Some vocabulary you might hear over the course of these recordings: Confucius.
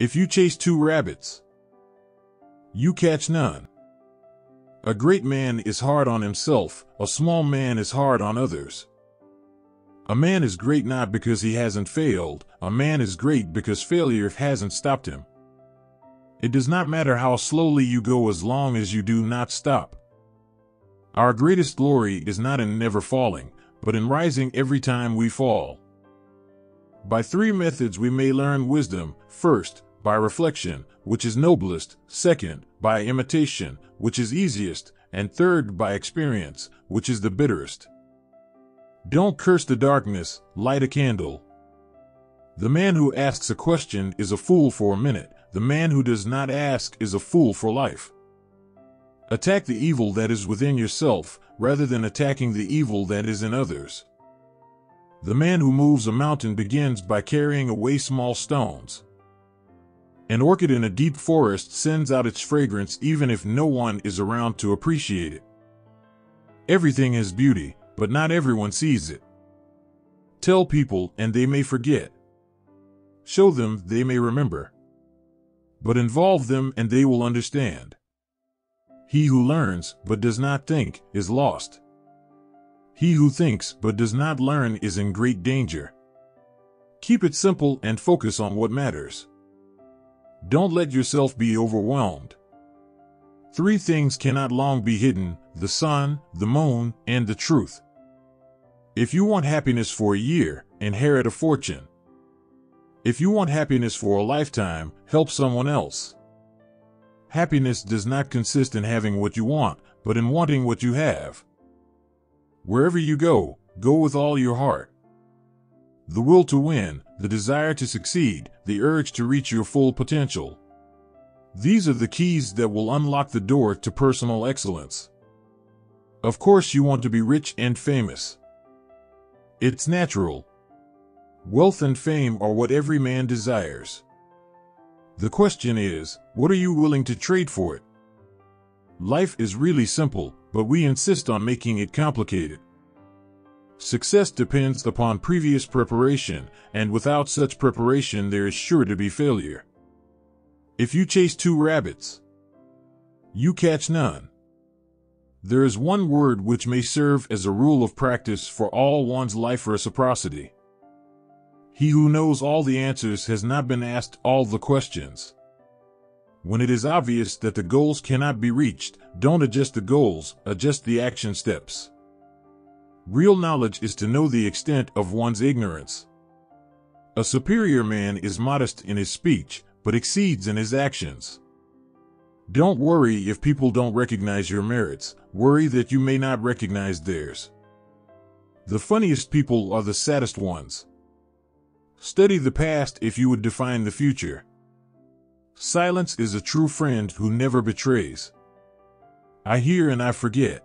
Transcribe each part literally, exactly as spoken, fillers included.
If you chase two rabbits, you catch none. A great man is hard on himself, a small man is hard on others. A man is great not because he hasn't failed, a man is great because failure hasn't stopped him. It does not matter how slowly you go as long as you do not stop. Our greatest glory is not in never falling, but in rising every time we fall. By three methods we may learn wisdom: first, by reflection, which is noblest; second, by imitation, which is easiest; and third, by experience, which is the bitterest. Don't curse the darkness, light a candle. The man who asks a question is a fool for a minute. The man who does not ask is a fool for life. Attack the evil that is within yourself, rather than attacking the evil that is in others. The man who moves a mountain begins by carrying away small stones. An orchid in a deep forest sends out its fragrance even if no one is around to appreciate it. Everything has beauty, but not everyone sees it. Tell people and they may forget. Show them they may remember. But involve them and they will understand. He who learns but does not think is lost. He who thinks but does not learn is in great danger. Keep it simple and focus on what matters. Don't let yourself be overwhelmed. Three things cannot long be hidden: the sun, the moon, and the truth. If you want happiness for a year, inherit a fortune. If you want happiness for a lifetime, help someone else. Happiness does not consist in having what you want, but in wanting what you have. Wherever you go, go with all your heart. The will to win, the desire to succeed, the urge to reach your full potential. These are the keys that will unlock the door to personal excellence. Of course, you want to be rich and famous. It's natural. Wealth and fame are what every man desires. The question is, what are you willing to trade for it? Life is really simple, but we insist on making it complicated. Success depends upon previous preparation, and without such preparation there is sure to be failure. If you chase two rabbits, you catch none. There is one word which may serve as a rule of practice for all one's life: reciprocity. He who knows all the answers has not been asked all the questions. When it is obvious that the goals cannot be reached, don't adjust the goals, adjust the action steps. Real knowledge is to know the extent of one's ignorance. A superior man is modest in his speech, but exceeds in his actions. Don't worry if people don't recognize your merits, worry that you may not recognize theirs. The funniest people are the saddest ones. Study the past if you would define the future. Silence is a true friend who never betrays. I hear and I forget.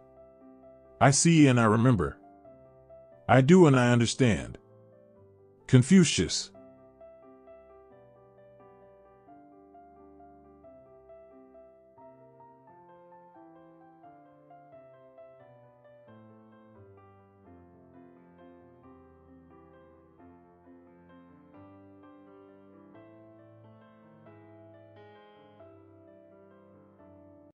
I see and I remember. I do and I understand. Confucius.